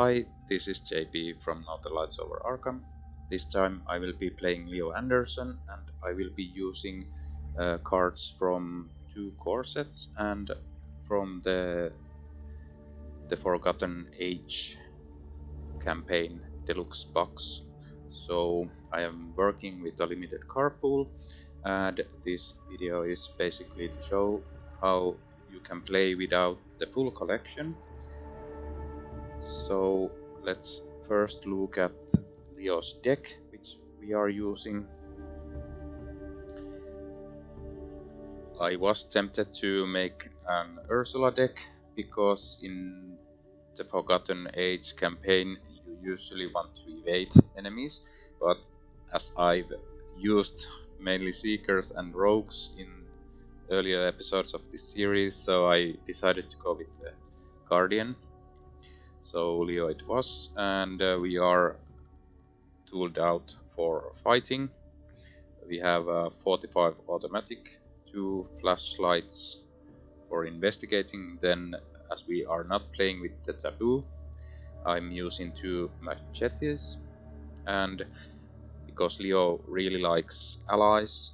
Hi, this is JP from Northern Lights Over Arkham. This time I will be playing Leo Anderson and I will be using cards from two core sets and from the Forgotten Age campaign deluxe box. So I am working with a limited card pool, and this video is basically to show how you can play without the full collection. So let's first look at Leo's deck, which we are using. I was tempted to make an Ursula deck, because in the Forgotten Age campaign you usually want to evade enemies, but as I've used mainly Seekers and Rogues in earlier episodes of this series, so I decided to go with the Guardian. So Leo it was, and we are tooled out for fighting. We have 45 automatic, 2 flashlights for investigating. Then, as we are not playing with the taboo, I'm using 2 machetes, and because Leo really likes allies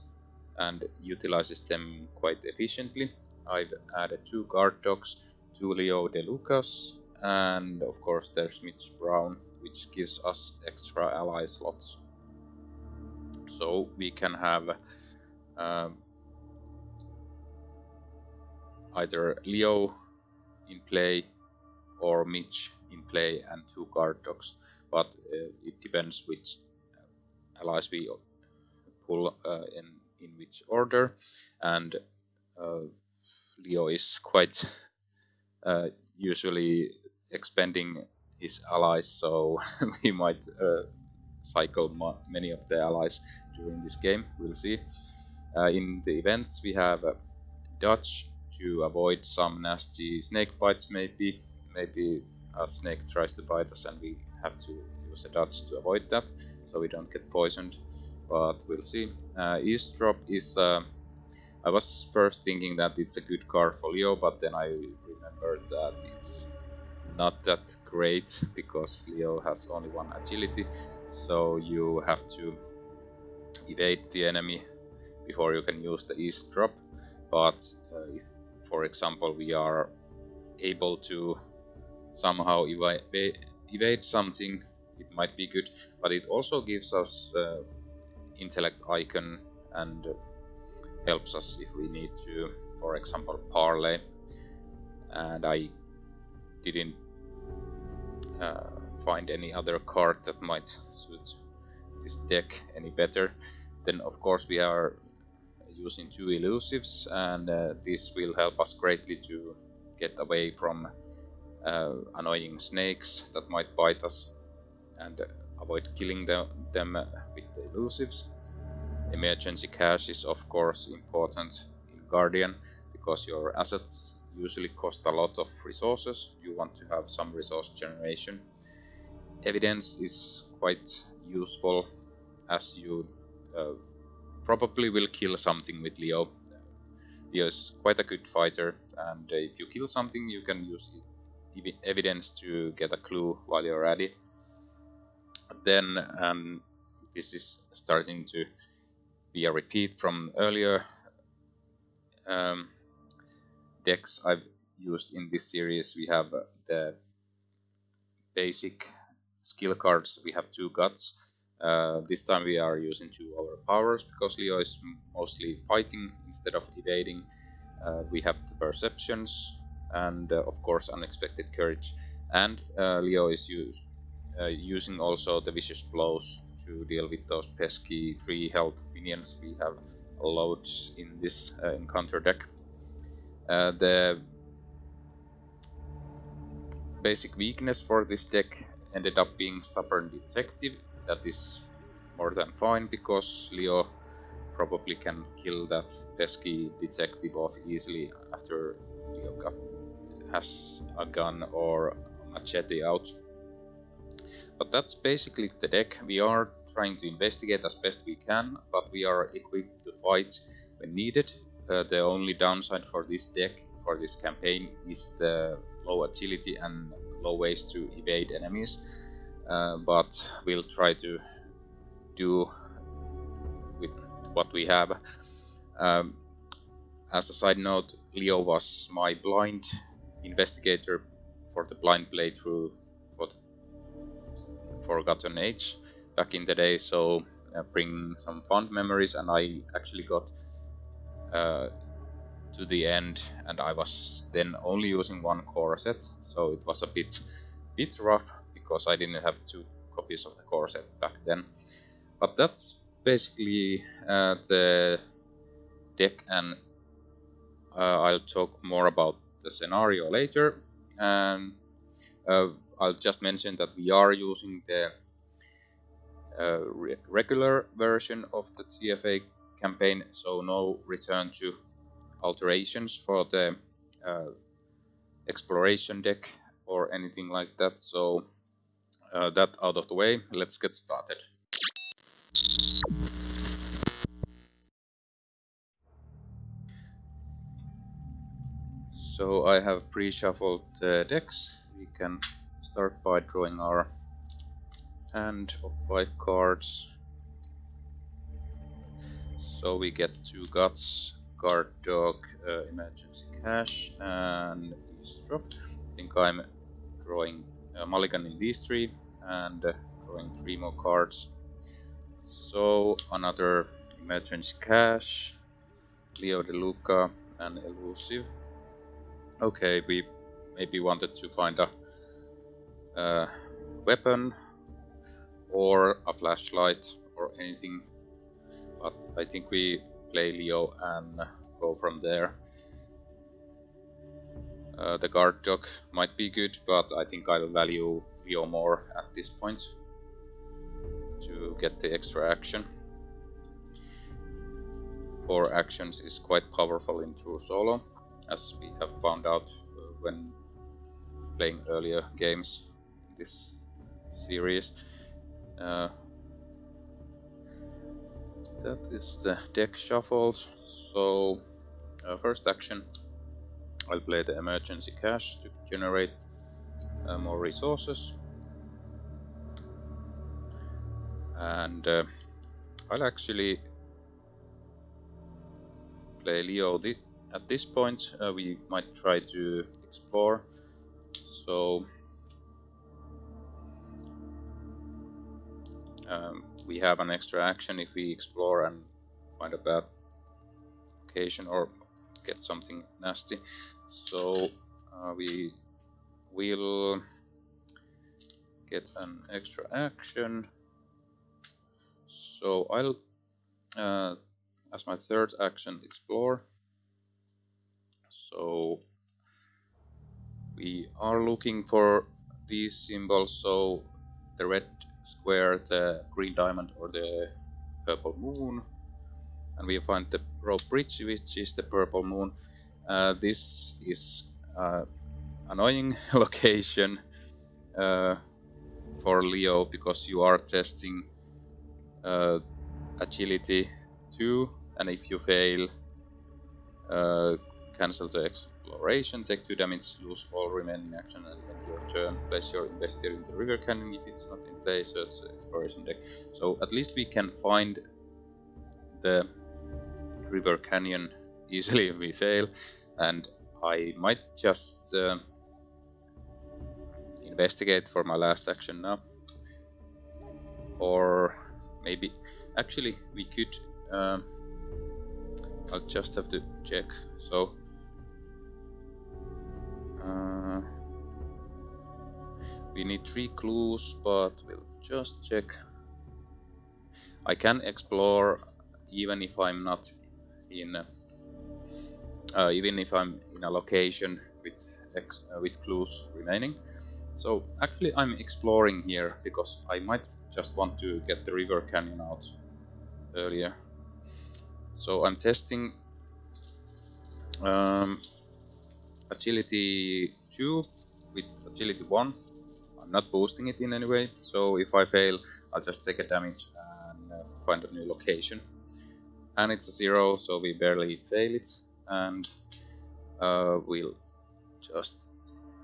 and utilizes them quite efficiently, I've added 2 guard dogs, 2 Leo de Lucas, and of course there's Mitch Brown, which gives us extra ally slots. So we can have either Leo in play or Mitch in play and 2 guard dogs, but it depends which allies we pull in which order, and Leo is quite usually expending his allies, so we might cycle many of the allies during this game, we'll see. In the events we have dodge to avoid some nasty snake bites, maybe a snake tries to bite us and we have to use a dodge to avoid that, so we don't get poisoned, but we'll see. Eavesdrop is, I was first thinking that it's a good card for Leo, but then I remembered that it's not that great, because Leo has only 1 agility, so you have to evade the enemy before you can use the Eavesdrop. But if, for example, we are able to somehow evade something, it might be good, but it also gives us intellect icon and helps us if we need to, for example, parlay. And I didn't find any other card that might suit this deck any better. Then of course we are using 2 elusives, and this will help us greatly to get away from annoying snakes that might bite us and avoid killing them with the elusives. Emergency cache is of course important in Guardian, because your assets usually cost a lot of resources. You want to have some resource generation. Evidence is quite useful, as you probably will kill something with Leo. Leo is quite a good fighter, and if you kill something you can use evidence to get a clue while you're at it. Then this is starting to be a repeat from earlier decks I've used in this series. We have the basic skill cards. We have 2 guts. This time we are using 2 overpowers, because Leo is mostly fighting instead of evading. We have the perceptions and of course unexpected courage, and Leo is using also the vicious blows to deal with those pesky 3 health minions. We have loads in this encounter deck. The basic weakness for this deck ended up being Stubborn Detective. That is more than fine, because Leo probably can kill that pesky detective off easily after Leo has a gun or a machete out. But that's basically the deck. We are trying to investigate as best we can, but we are equipped to fight when needed. The only downside for this deck, for this campaign, is the low agility and low ways to evade enemies, but we'll try to do with what we have. As a side note, Leo was my blind investigator for the blind playthrough for Forgotten Age back in the day, so bring some fond memories, and I actually got to the end, and I was then only using one core set, so it was a bit rough because I didn't have two copies of the core set back then. But that's basically the deck, and I'll talk more about the scenario later. And I'll just mention that we are using the regular version of the TFA campaign, so no return to alterations for the exploration deck or anything like that, so that out of the way, let's get started. So I have pre-shuffled the decks. We can start by drawing our hand of 5 cards. So we get 2 Guts, Guard Dog, Emergency Cache, and Eavesdrop. I think I'm drawing mulligan in these 3 and drawing 3 more cards. So another Emergency Cache, Leo de Lucas, and Elusive. Okay, we maybe wanted to find a weapon or a flashlight or anything, but I think we play Leo and go from there. The Guard Dog might be good, but I think I'll value Leo more at this point to get the extra action. 4 actions is quite powerful in true solo, as we have found out when playing earlier games in this series. That is the deck shuffled. So first action, I'll play the Emergency Cache to generate more resources, and I'll actually play Leo at this point. We might try to explore, so we have an extra action if we explore and find a bad location or get something nasty. So we will get an extra action. So I'll, as my 3rd action, explore. So we are looking for these symbols, so the red square, the green diamond, or the purple moon, and we find the Rope Bridge, which is the purple moon. This is annoying location for Leo, because you are testing agility 2, and if you fail, cancel the exploration, take 2 damage, lose all remaining action, and end your turn. Place your investigator in the River Canyon if it's not in play, search the exploration deck. So at least we can find the River Canyon easily if we fail, and I might just investigate for my last action now. Or maybe, actually, we could. I'll just have to check. So. We need 3 clues, but we'll just check. I can explore even if I'm not in, even if I'm in a location with clues remaining. So actually, I'm exploring here because I might just want to get the River Canyon out earlier. So I'm testing agility 2 with agility 1. I'm not boosting it in any way, so if I fail, I'll just take a damage and find a new location. And it's a 0, so we barely fail it, and we'll just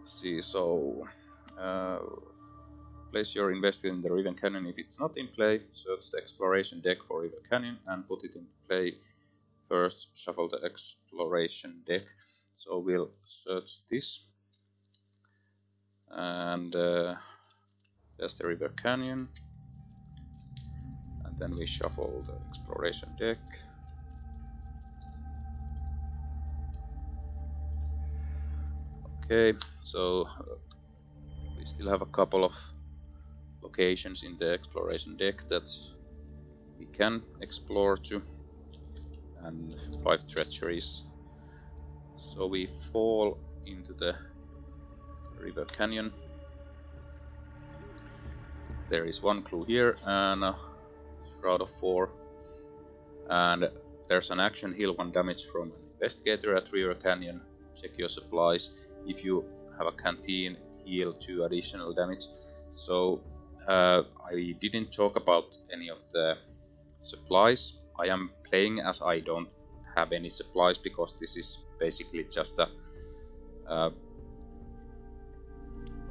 see. So Place your investigation in the River Canyon if it's not in play. Search the exploration deck for River Canyon and put it in play. First, shuffle the exploration deck. So we'll search this. And there's the River Canyon. And then we shuffle the exploration deck. Okay, so we still have a couple of locations in the exploration deck that we can explore to, and 5 treacheries. So we fall into the River Canyon. There is one clue here and a shroud of 4, and there's an action, heal 1 damage from an investigator at River Canyon. Check your supplies. If you have a canteen, heal 2 additional damage. So I didn't talk about any of the supplies. I am playing as I don't have any supplies, because this is basically just a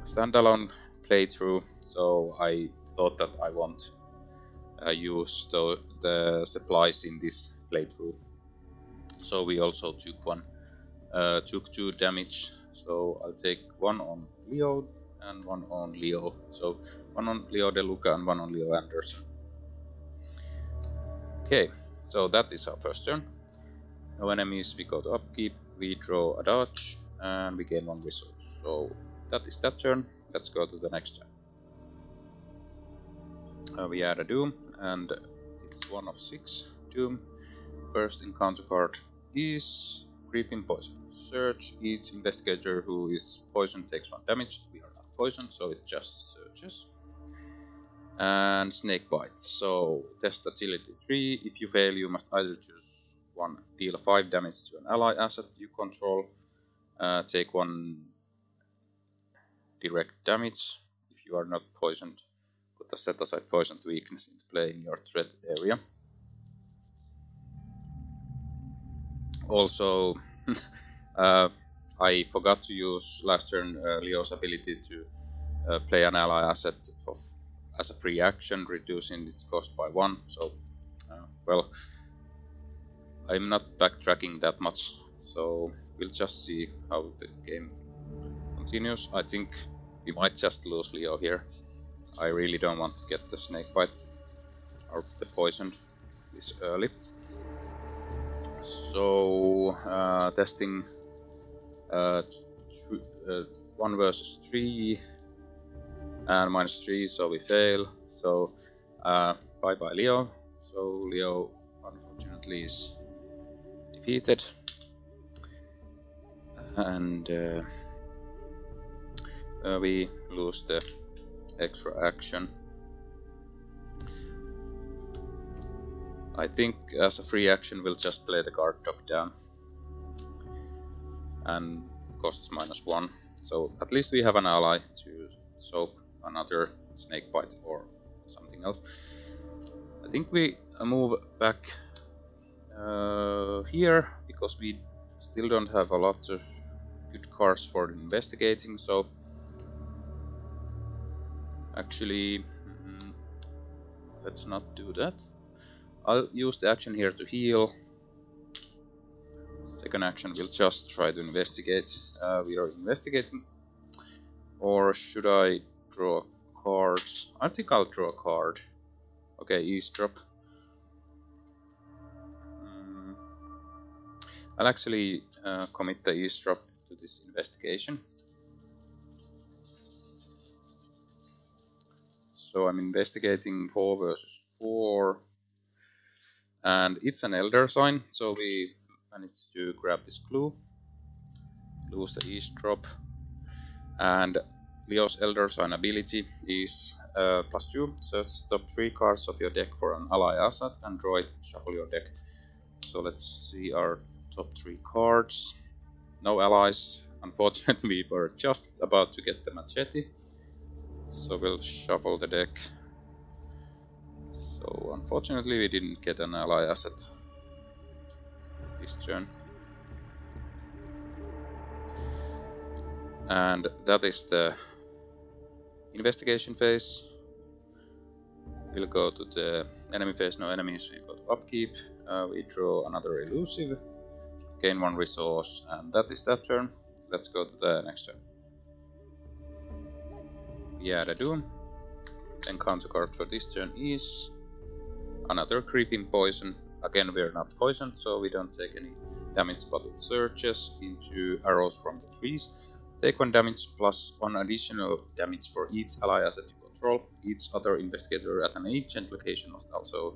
standalone playthrough. So I thought that I won't use the supplies in this playthrough. So we also took 2 damage. So I'll take 1 on Leo and 1 on Leo. So 1 on Leo de Lucas and 1 on Leo Anderson. Okay, so that is our first turn. No enemies, we go to upkeep, we draw a dodge, and we gain 1 resource. So that is that turn. Let's go to the next turn. We add a doom, and it's 1 of 6 doom. First encounter card is Creeping Poison. Search each investigator who is poisoned takes 1 damage. We are not poisoned, so it just searches. And Snake Bite. So test agility 3. If you fail, you must either choose 1 deal 5 damage to an ally asset you control, take 1 direct damage. If you are not poisoned, put the set aside poisoned weakness into play in your threat area. Also, I forgot to use last turn Leo's ability to play an ally asset as a free action, reducing its cost by 1. So, well, I'm not backtracking that much. So we'll just see how the game continues. I think we might just lose Leo here. I really don't want to get the Snake Bite or the poisoned this early. So, testing 1 versus 3 and -3, so we fail. So, bye bye Leo. So, Leo unfortunately is defeated. And we lose the extra action. I think as a free action we'll just play the guard dog down, and costs -1, so at least we have an ally to soak another Snake Bite or something else. I think we move back here, because we still don't have a lot of good cards for investigating. So actually let's not do that. I'll use the action here to heal. Second action, we'll just try to investigate. We are investigating. Or should I draw cards? I think I'll draw a card. Okay, Eavesdrop. I'll actually commit the Eavesdrop to this investigation. So I'm investigating 4 versus 4. And it's an elder sign, so we managed to grab this clue, lose the Eavesdrop, and Leo's elder sign ability is +2, search the top 3 cards of your deck for an ally asset and draw it, shuffle your deck. So let's see our top 3 cards. No allies, unfortunately. We were just about to get the machete, so we'll shuffle the deck. So unfortunately we didn't get an ally asset this turn. And that is the investigation phase. We'll go to the enemy phase, no enemies, we go to upkeep, we draw another elusive, gain one resource, and that is that turn. Let's go to the next turn. Yeah, I do. Then counter card for this turn is another Creeping Poison. Again, we are not poisoned, so we don't take any damage, but it surges into arrows from the trees. Take 1 damage plus 1 additional damage for each ally asset you control. Each other investigator at an agent location must also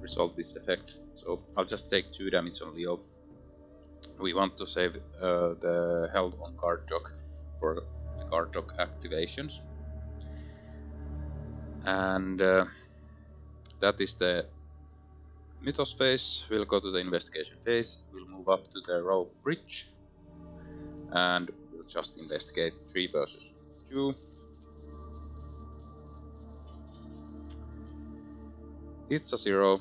resolve this effect. So I'll just take 2 damage on Leo. We want to save the held on guard dog for the guard dog activations. And that is the Mythos phase. We'll go to the investigation phase. We'll move up to the Rope Bridge and we'll just investigate 3 versus 2. It's a 0.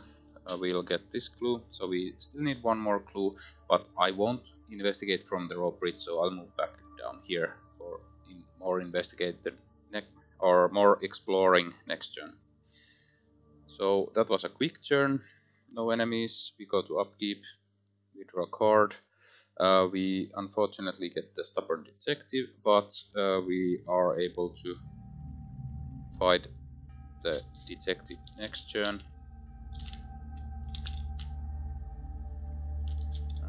We'll get this clue, so we still need 1 more clue, but I won't investigate from the Rope Bridge, so I'll move back down here for more exploring next turn. So that was a quick turn, no enemies, we go to upkeep, we draw a card, we unfortunately get the Stubborn Detective, but we are able to fight the detective next turn.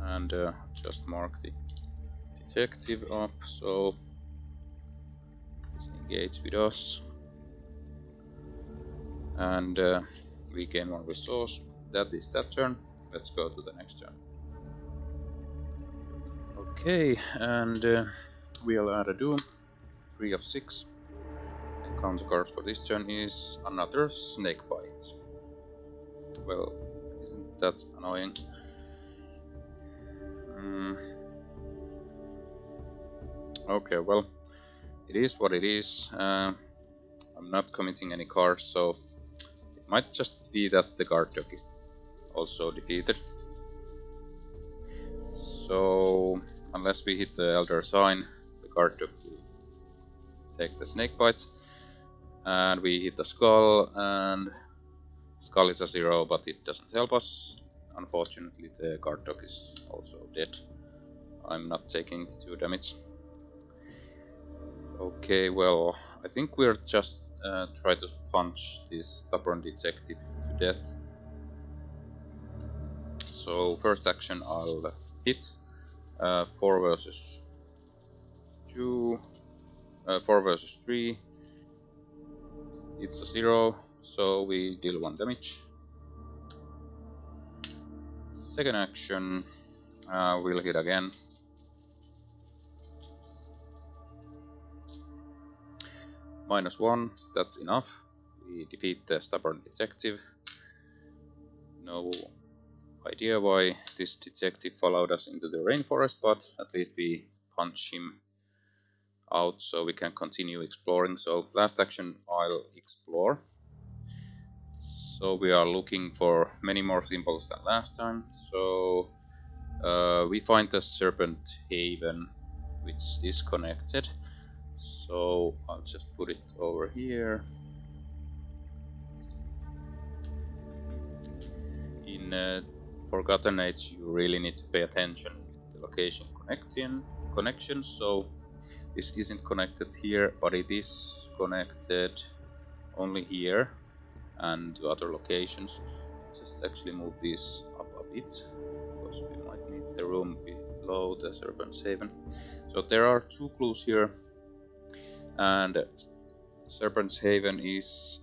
And just mark the detective up, so engage with us, and we gain 1 resource. That is that turn. Let's go to the next turn. Okay, and we'll add a doom, 3 of 6. And counter card for this turn is another Snake Bite. Well, isn't that annoying? Okay, well, it is what it is. I'm not committing any cards, so it might just be that the guard dog is also defeated. So, unless we hit the Elder Sign, the guard dog will take the Snake Bite. And we hit the Skull, and Skull is a 0, but it doesn't help us. Unfortunately, the guard dog is also dead. I'm not taking the 2 damage. Okay, well, I think we'll just try to punch this Stubborn Detective to death. So, first action I'll hit. 4 versus 2. 4 versus 3. It's a 0, so we deal 1 damage. Second action, we'll hit again. -1, that's enough. We defeat the Stubborn Detective. No idea why this detective followed us into the rainforest, but at least we punch him out so we can continue exploring. So last action, I'll explore. So we are looking for many more symbols than last time, so we find the Serpent Haven, which is connected, so I'll just put it over here in Forgotten Age. You really need to pay attention with the location connections, so this isn't connected here, but it is connected only here and to other locations. Just actually move this up a bit, because we might need the room below the Serpent's Haven. So there are 2 clues here, and Serpent's Haven is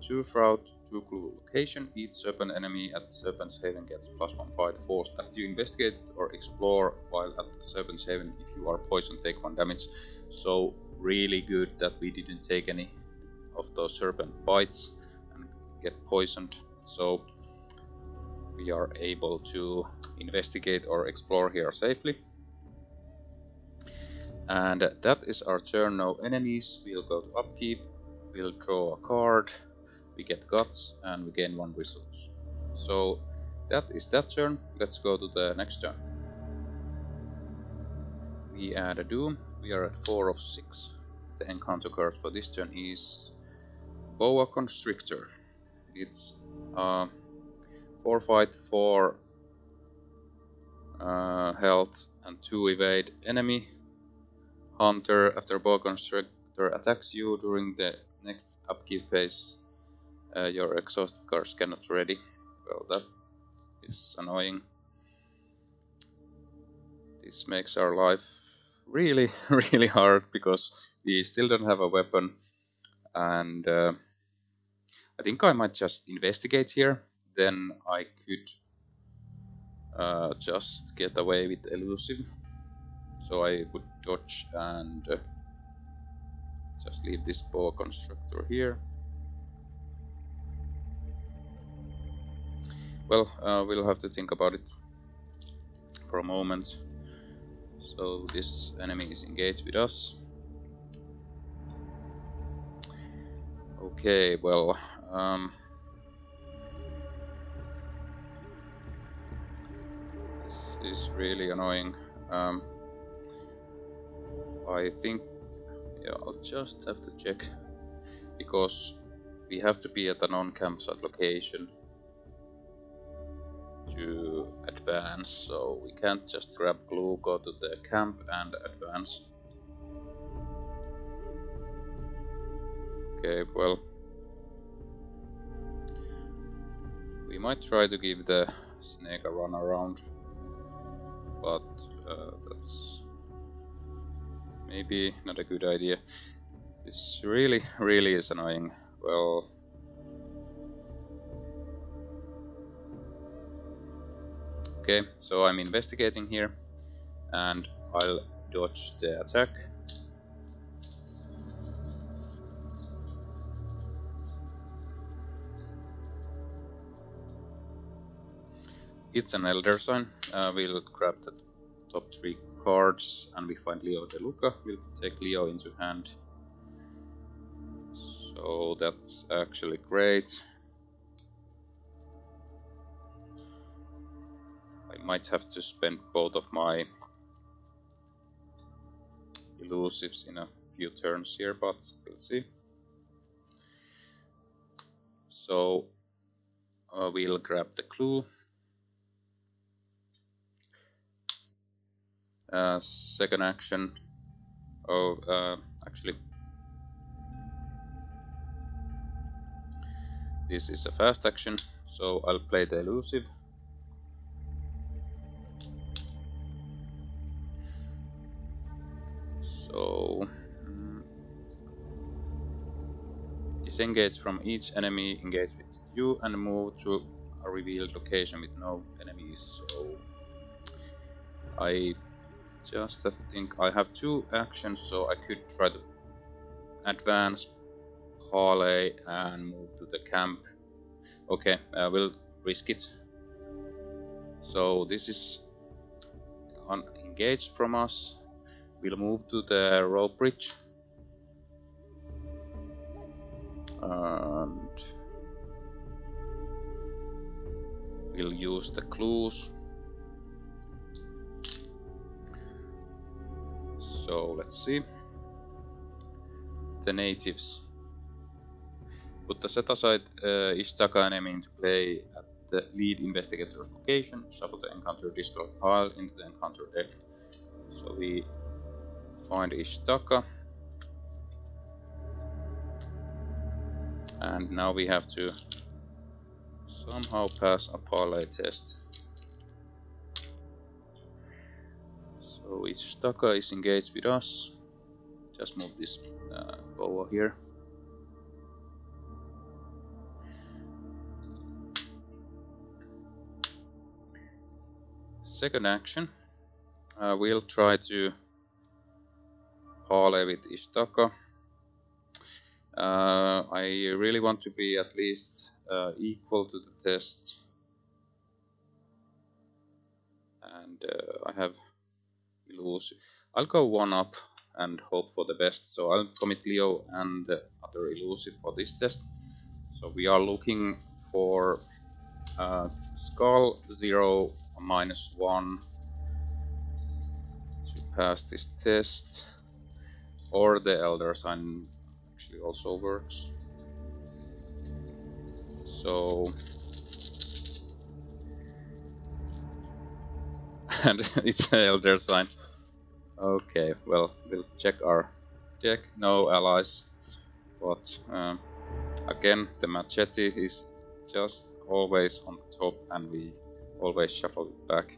2 shroud, 2 clue location. Each serpent enemy at Serpent's Haven gets +1 fight force after you investigate or explore while at Serpent's Haven. If you are poisoned, take 1 damage. So really good that we didn't take any of those serpent bites, get poisoned, so we are able to investigate or explore here safely. And that is our turn, no enemies. We'll go to upkeep, we'll draw a card, we get Guts, and we gain 1 resource. So that is that turn. Let's go to the next turn. We add a doom, we are at 4 of 6. The encounter card for this turn is Boa Constrictor. It's 4 fight, 4 health and 2 evade enemy. Hunter, after Boa Constrictor attacks you during the next upkeep phase, your exhaust cards cannot ready. Well, that is annoying. This makes our life really, really hard, because we still don't have a weapon. And I think I might just investigate here. Then I could just get away with elusive. So I would dodge and just leave this boa constrictor here. Well, we'll have to think about it for a moment. So this enemy is engaged with us. Okay, well, this is really annoying. I think, yeah, I'll just have to check, because we have to be at a non-campsite location to advance, so we can't just grab glue, go to the camp and advance. Okay, well, we might try to give the snake a run around, but that's maybe not a good idea. This really, really is annoying. Well, okay, so I'm investigating here, and I'll dodge the attack. It's an Elder Sign. We'll grab the top 3 cards, and we find Leo de Lucas. We'll take Leo into hand. So that's actually great. I might have to spend both of my elusives in a few turns here, but we'll see. So we'll grab the clue. Second action. Oh, actually, this is a fast action, so I'll play the elusive. So, disengage from each enemy, engage with you, and move to a revealed location with no enemies. So, I just have to think. I have 2 actions, so I could try to advance, parlay, and move to the camp. Okay, we'll risk it. So this is unengaged from us. We'll move to the rope bridge. And we'll use the clues. So let's see. The natives. Put the set aside Ishtaka enemy into play at the lead investigator's location. Shuffle the encounter discard pile into the encounter deck. So we find Ishtaka. And now we have to somehow pass a parlay test. So Ishtaka is engaged with us. Just move this boa here. Second action, we'll try to parlay with Ishtaka. I really want to be at least equal to the test. And I have elusive. I'll go 1 up and hope for the best. So I'll commit Leo and the other elusive for this test. So we are looking for skull 0 minus 1 to pass this test. or the Elder Sign actually also works. So, and it's an Elder Sign. Okay, well, we'll check our deck. No allies, but again, the machete is just always on the top, and we always shuffle it back.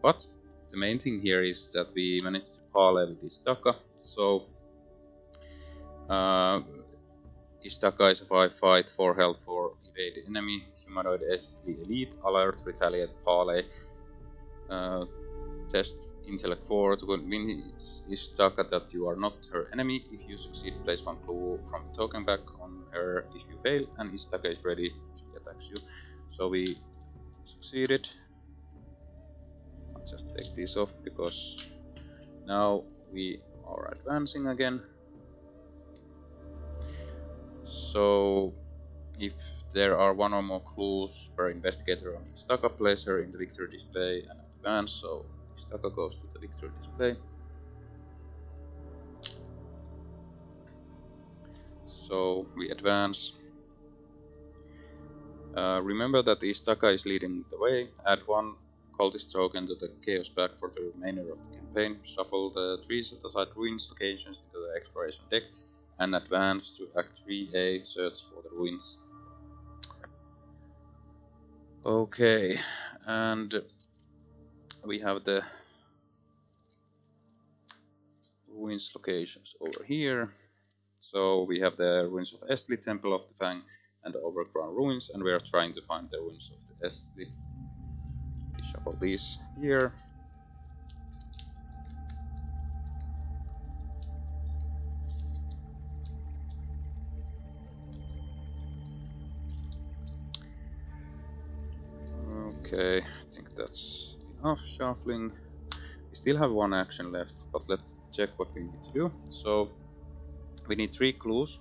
But the main thing here is that we managed to parley with Ishtaka. So Ishtaka is a 5/5, 4 health for evade enemy, humanoid Eztli elite, alert, retaliate, parley. Test intellect 4 to convince Ishtaka that you are not her enemy. If you succeed, place one clue from the token back on her. If you fail and Ishtaka is ready, she attacks you. So we succeeded. I'll just take this off because now we are advancing again. So if there are one or more clues per investigator on Ishtaka, place her in the victory display and advance. So Ishtaka goes to the victory display. So we advance. Remember that Ishtaka is leading the way. Add one cultist token to the chaos pack for the remainder of the campaign. Shuffle the 3 set-aside ruins locations into the exploration deck and advance to Act 3A, search for the ruins. Okay, and we have the ruins locations over here. So we have the ruins of Eztli, Temple of the Fang, and the Overgrown Ruins, and we are trying to find the ruins of the Eztli. We shuffle these here. Okay, I think that's enough shuffling. We still have one action left, but let's check what we need to do. So we need 3 clues.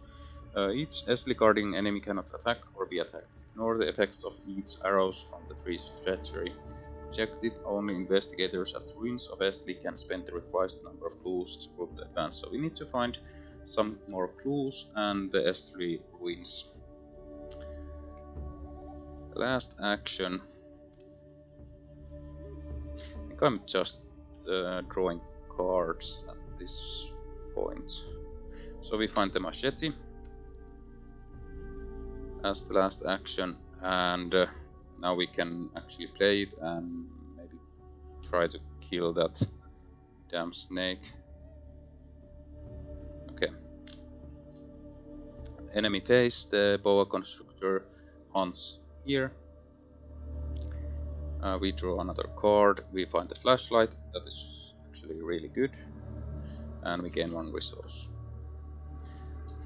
Each Eztli guarding enemy cannot attack or be attacked. Ignore the effects of each arrows from the tree's trajectory. Checked it, only investigators at ruins of Eztli can spend the required number of clues to prove the advance. So we need to find some more clues and the Eztli ruins. Last action. I'm just drawing cards at this point. So we find the machete as the last action, and now we can actually play it and maybe try to kill that damn snake. Okay. Enemy phase, the Boa Constrictor hunts here. We draw another card, we find the flashlight, that is actually really good, and we gain 1 resource.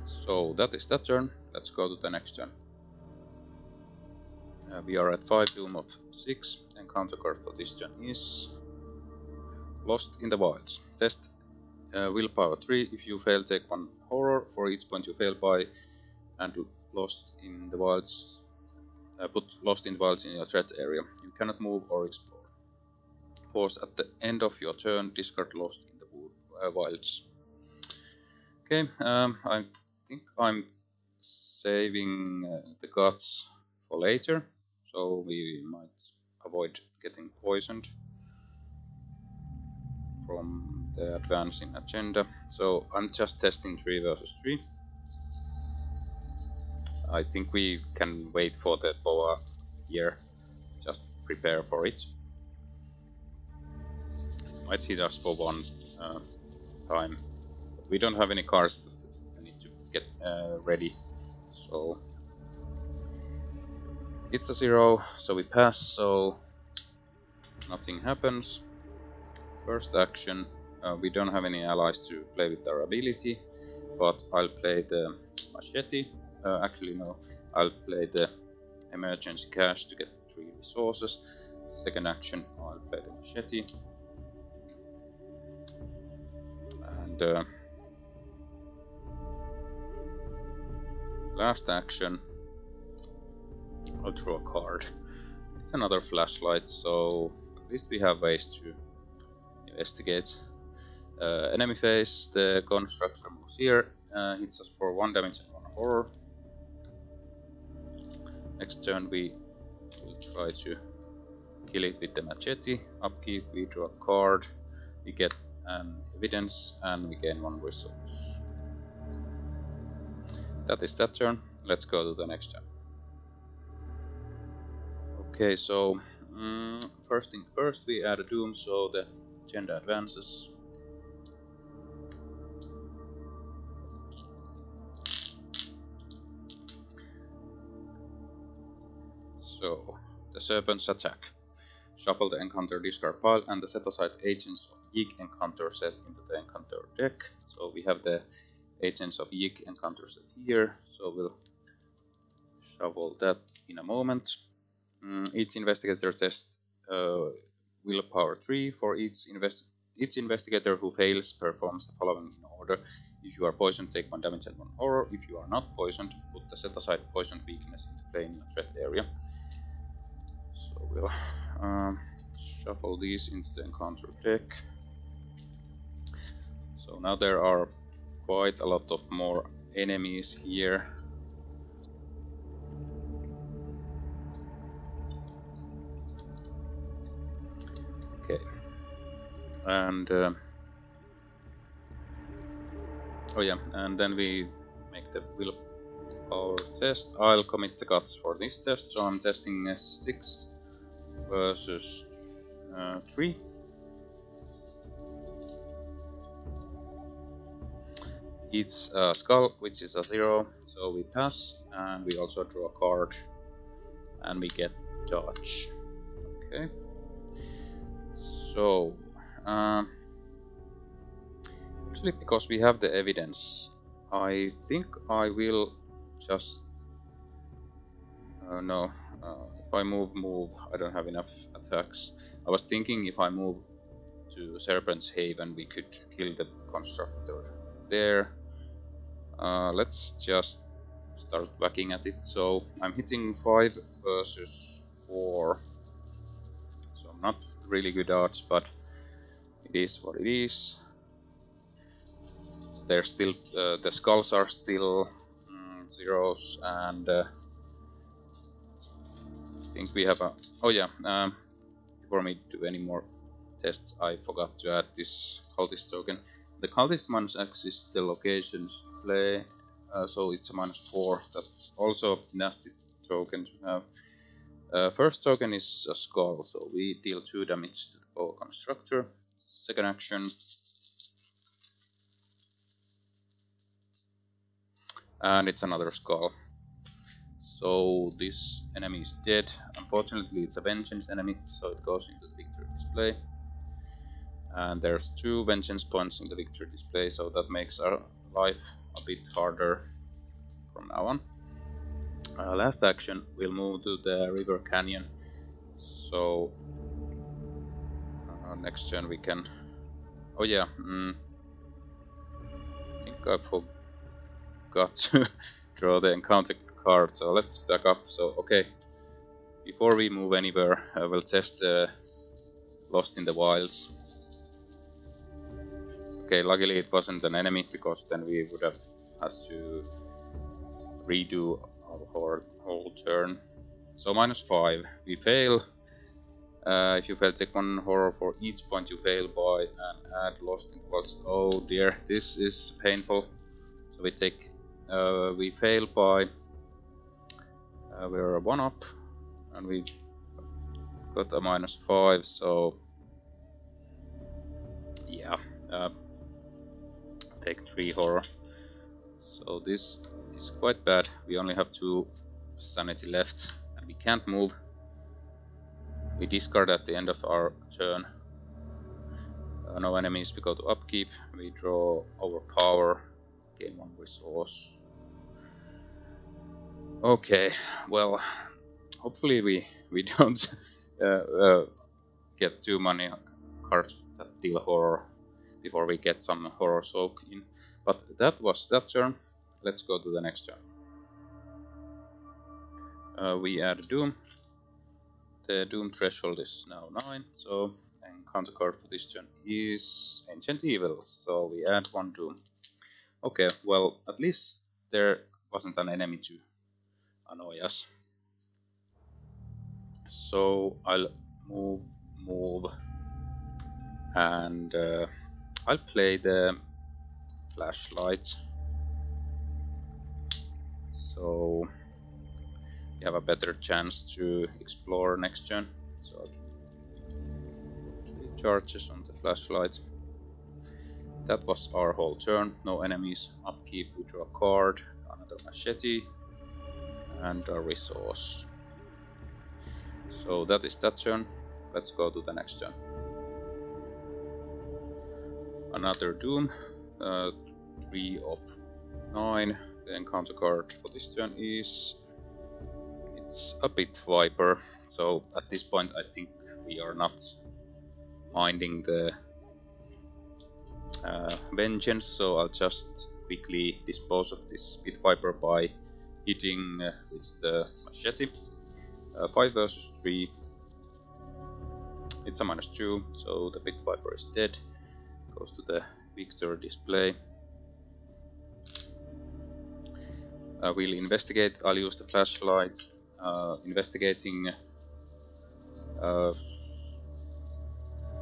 So that is that turn. Let's go to the next turn. We are at 5, Doom of 6, and counter card for this turn is Lost in the Wilds. Test willpower 3, if you fail take 1 horror, for each point you fail by, and Lost in the Wilds. Put Lost in the Wilds in your threat area. You cannot move or explore. Force at the end of your turn, discard Lost in the Wilds. Okay, I think I'm saving the Guts for later, so we might avoid getting poisoned from the advancing agenda. So I'm just testing 3 versus 3. I think we can wait for the boa here, just prepare for it. Might hit us for 1 time. But we don't have any cards that we need to get ready, so it's a 0, so we pass, so nothing happens. First action, we don't have any allies to play with our ability, but I'll play the machete. Actually no, I'll play the Emergency Cache to get 3 resources. Second action, I'll play the machete. And last action, I'll draw a card. It's another flashlight, so at least we have ways to investigate. enemy phase. The constructor moves here, hits us for 1 damage and 1 horror. Next turn we will try to kill it with the machete. Upkeep, we draw a card, we get evidence, and we gain 1 resource. That is that turn. Let's go to the next turn. Okay, so first thing first, we add a doom so the agenda advances. So, the serpents attack. Shuffle the encounter discard pile, and the set-aside Agents of Yig encounter set into the encounter deck. So we have the Agents of Yig encounter set here, so we'll shuffle that in a moment. Each investigator tests willpower 3. For each investigator who fails performs the following in order. If you are poisoned, take 1 damage and 1 horror. If you are not poisoned, put the set-aside poisoned weakness into play in your threat area. So we'll shuffle these into the encounter deck. So now there are quite a lot of more enemies here. Okay. And oh yeah, and then we make the willpower test. I'll commit the guts for this test, so I'm testing a 6 versus 3. It's a skull, which is a 0, so we pass, and we also draw a card, and we get dodge. Okay. So, actually, because we have the evidence, I think I will just, no, if I move, I don't have enough attacks. I was thinking if I move to Serpent's Haven, we could kill the constructor there. Let's just start whacking at it. So I'm hitting 5 versus 4, so I'm not really good odds, but it is what it is. They're still, the skulls are still zeros, and I think we have a, oh yeah, before me do any more tests, I forgot to add this cultist token. The cultist minus X is the location's play, so it's a -4. That's also a nasty token to have. First token is a skull, so we deal 2 damage to the Boa Constrictor. Second action, and it's another skull. So this enemy is dead. Unfortunately, it's a vengeance enemy, so it goes into the victory display. And there's 2 vengeance points in the victory display, so that makes our life a bit harder from now on. Last action, we'll move to the River Canyon. So next turn we can. Oh yeah, I think I forgot to draw the encounter card. So let's back up. So okay, before we move anywhere, I will test Lost in the Wilds. Okay, luckily it wasn't an enemy, because then we would have had to redo our whole turn. So -5, we fail. If you fail, take 1 horror for each point you fail by, and add Lost in the Wilds. Oh dear, this is painful. So we take, we fail by, we're 1 up, and we got a -5. So yeah, take 3 horror. So this is quite bad. We only have 2 sanity left, and we can't move. We discard at the end of our turn. No enemies, we go to upkeep, we draw overpower, gain 1 resource. Okay, well, hopefully we don't get too many cards that deal horror before we get some horror soak in. But that was that turn. Let's go to the next turn. We add doom. The doom threshold is now 9, so countercard for this turn is Ancient Evil, so we add one doom. Okay, well, at least there wasn't an enemy to annoy us. So I'll move, and I'll play the flashlight. So you have a better chance to explore next turn. So I'll put 3 charges on the flashlight. That was our whole turn. No enemies. Upkeep, we draw a card, another machete, and a resource. So that is that turn. Let's go to the next turn. Another doom, 3 of 9. The encounter card for this turn is a Pit Viper. So at this point I think we are not minding the vengeance, so I'll just quickly dispose of this Pit Viper by hitting with the machete. 5 versus 3, it's a -2, so the Pit Viper is dead, goes to the victor display. We'll investigate. I'll use the flashlight. Investigating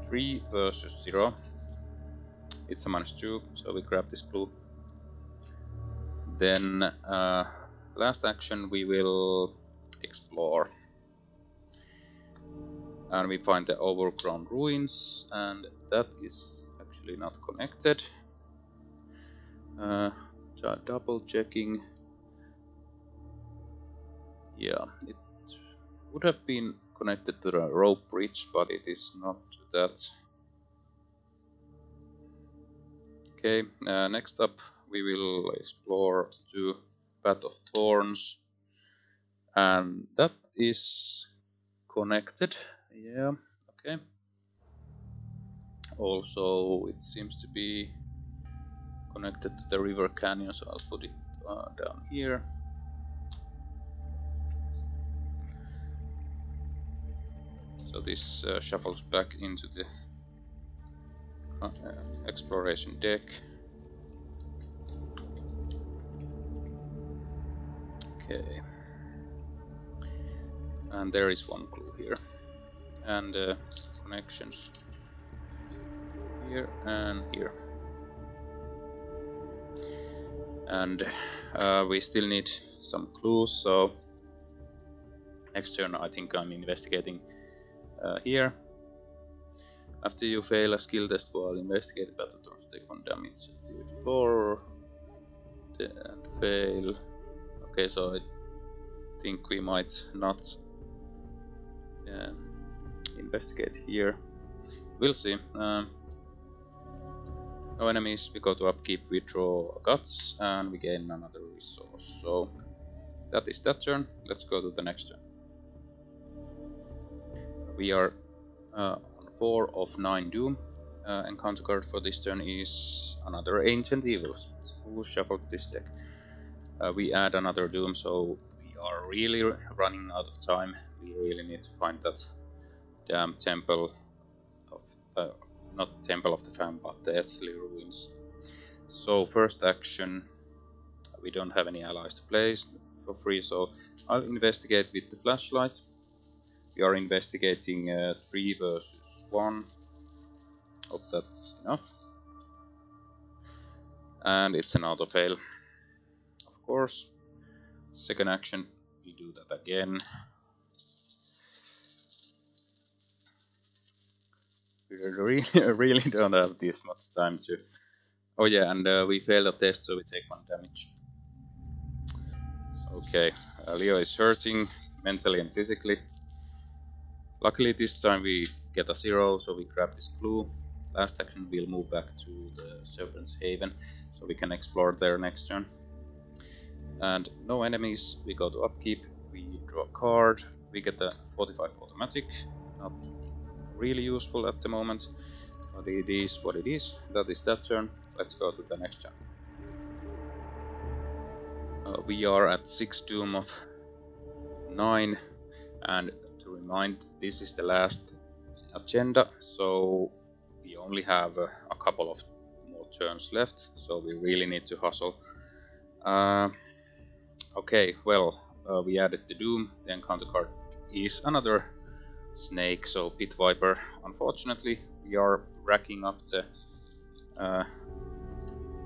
3 versus 0. It's a -2, so we grab this clue. Then last action we will explore, and we find the Overgrown Ruins, and that is actually not connected. Double checking. Yeah, it would have been connected to the Rope Bridge, but it is not that. Okay, next up we will explore the Path of Thorns, and that is connected. Yeah, okay. Also, it seems to be connected to the River Canyon, so I'll put it down here. So this shuffles back into the exploration deck. Okay. And there is one clue here. And connections here and here. And we still need some clues, so next turn I think I'm investigating here. After you fail a skill test while investigating Path of Thorns, take 1 damage at the explore and fail. Okay, so I think we might not investigate here. We'll see. No enemies, we go to upkeep, we draw Guts, and we gain another resource. So that is that turn. Let's go to the next turn. We are on 4 of 9 doom. Encounter card for this turn is another Ancient Evils. Who shuffled this deck? We add another doom, so we are really running out of time. We really need to find that damn temple of not temple of the fan, but the Eztli ruins. So first action, we don't have any allies to play for free, so I'll investigate with the flashlight. We are investigating 3 versus 1. Hope that's enough. And it's an auto fail, of course. Second action, we do that again. We really don't have this much time to... Oh yeah, and we failed a test, so we take 1 damage. Okay, Leo is hurting mentally and physically. Luckily this time we get a 0, so we grab this clue. Last action we'll move back to the Serpent Haven, so we can explore there next turn. And no enemies, we go to upkeep, we draw a card, we get the 45 automatic. Not really useful at the moment, but it is what it is. That is that turn. Let's go to the next turn. We are at 6 doom of 9, and to remind, this is the last agenda, so we only have a couple of more turns left, so we really need to hustle. Okay, well, we added the Doom. The encounter card is another snake, so Pit Viper. Unfortunately, we are racking up the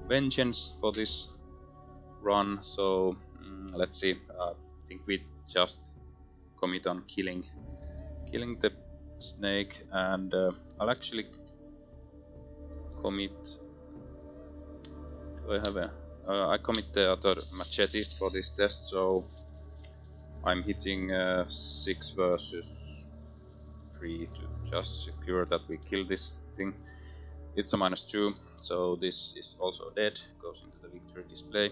vengeance for this run, so let's see. I think we just commit on killing the snake, and I'll actually commit. Do I have a? I commit the other machete for this test, so I'm hitting 6 versus 3 to just secure that we kill this thing. It's a -2, so this is also dead. Goes into the victory display.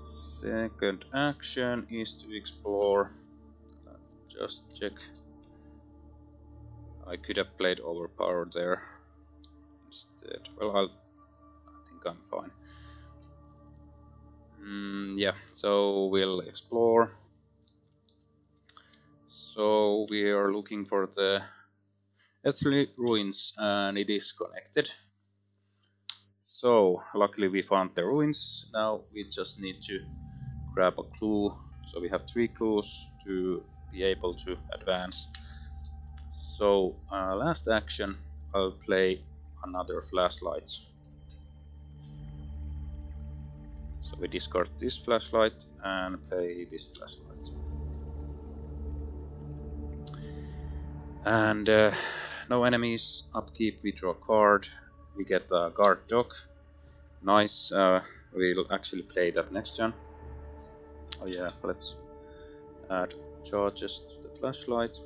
Second action is to explore. Just check. I could have played Overpower there instead. Well, I think I'm fine. Yeah, so we'll explore. So we are looking for the Eztli ruins, and it is connected. So luckily we found the ruins. Now we just need to grab a clue. So we have 3 clues to be able to advance. So last action, I'll play another flashlight. So we discard this flashlight and play this flashlight. And no enemies, upkeep, we draw a card, we get a guard dog. Nice, we'll actually play that next turn. Oh yeah, let's add charges to the flashlight.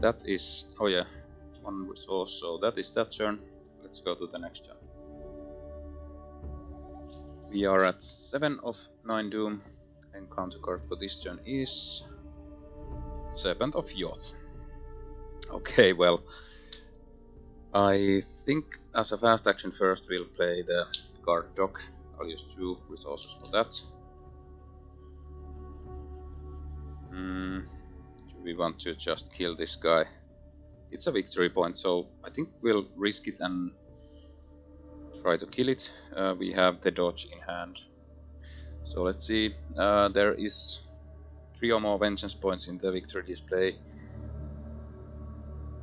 That is, oh yeah, 1 resource, so that is that turn. Let's go to the next turn. We are at 7 of 9 Doom, and counter card for this turn is Serpent of Yig. Okay, well, I think as a fast action first we'll play the guard dog. I'll use 2 resources for that. We want to just kill this guy. It's a victory point, so I think we'll risk it and try to kill it. We have the dodge in hand. So let's see, there is 3 or more vengeance points in the victory display.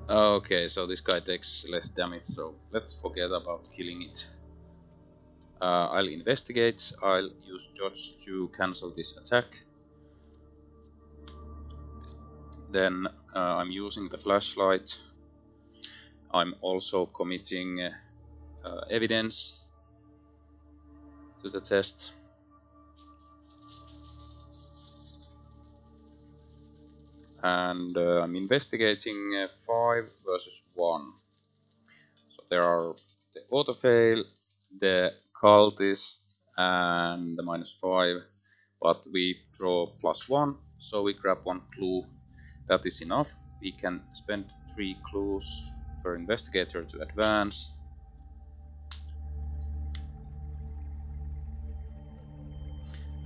Okay, so this guy takes less damage, so let's forget about killing it. I'll investigate, I'll use dodge to cancel this attack. Then I'm using the flashlight. I'm also committing evidence to the test. And I'm investigating 5 versus 1. So there are the autofail, the cultist, and the -5. But we draw +1, so we grab 1 clue. That is enough. We can spend 3 clues per investigator to advance.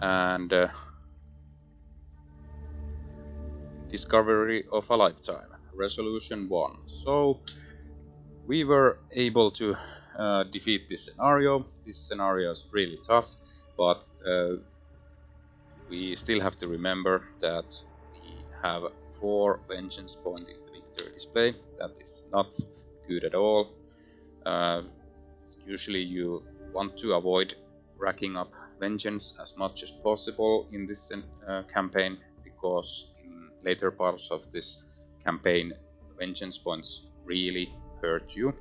And discovery of a lifetime, resolution 1. So we were able to defeat this scenario. This scenario is really tough, but we still have to remember that we have 4 vengeance points in the victory display. That is not good at all. Usually you want to avoid racking up vengeance as much as possible in this campaign, because in later parts of this campaign vengeance points really hurt you.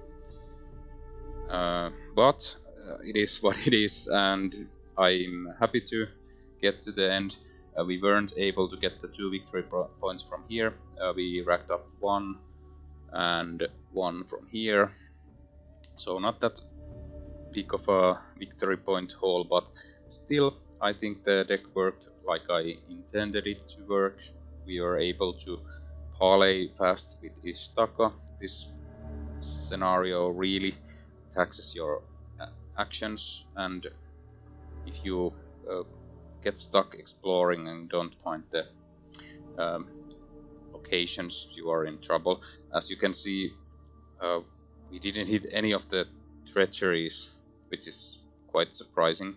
But it is what it is, and I'm happy to get to the end. We weren't able to get the 2 victory points from here. We racked up 1 and 1 from here. So not that big of a victory point haul, but still I think the deck worked like I intended it to work. We were able to parlay fast with Ishtaka. This scenario really taxes your actions, and if you get stuck exploring and don't find the locations you are in trouble. As you can see, we didn't hit any of the treacheries, which is quite surprising.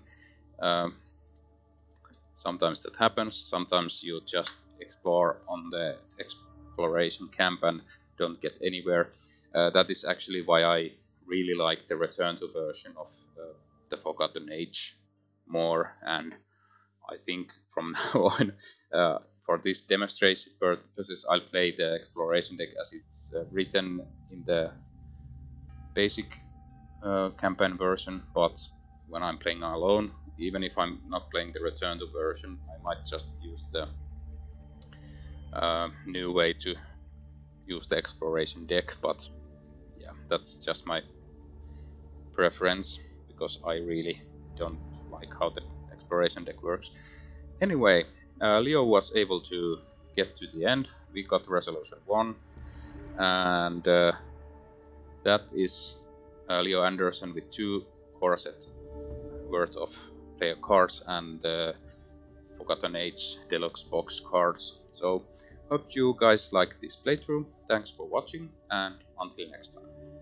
Sometimes that happens, sometimes you just explore on the exploration camp and don't get anywhere. That is actually why I really like the return to version of the Forgotten Age more, and I think from now on, for this demonstration purposes, I'll play the exploration deck as it's written in the basic campaign version, but when I'm playing alone, even if I'm not playing the return to version, I might just use the new way to use the exploration deck, but yeah, that's just my preference, because I really don't like how the exploration deck works. Anyway, Leo was able to get to the end, we got resolution 1, and that is Leo Anderson with 2 corset worth of player cards and the Forgotten Age Deluxe box cards. So, hope you guys like this playthrough, thanks for watching, and until next time.